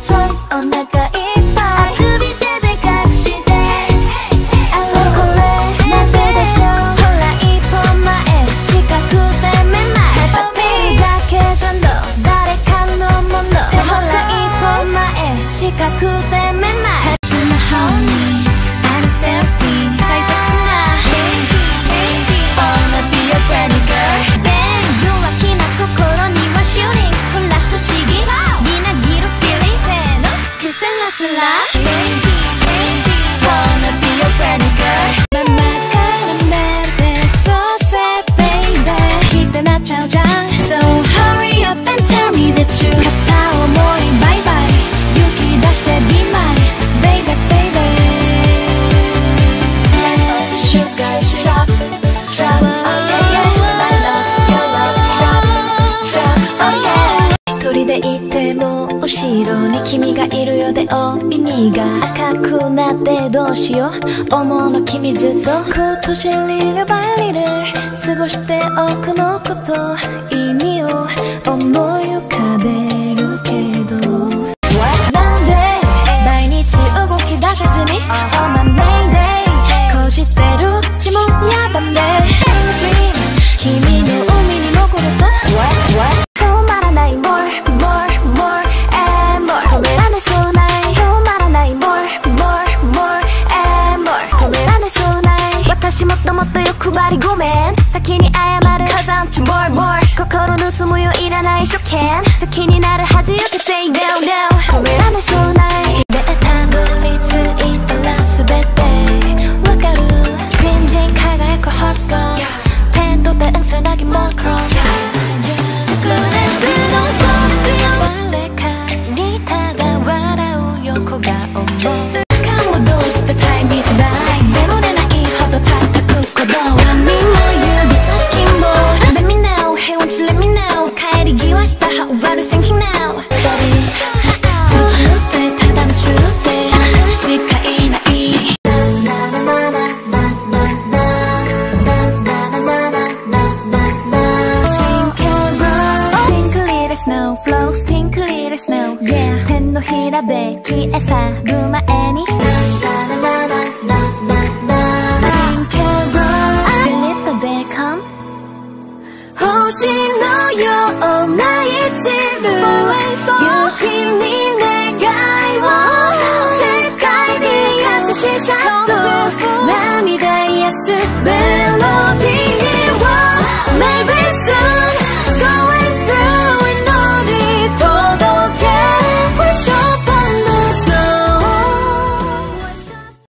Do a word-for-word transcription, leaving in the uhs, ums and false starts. See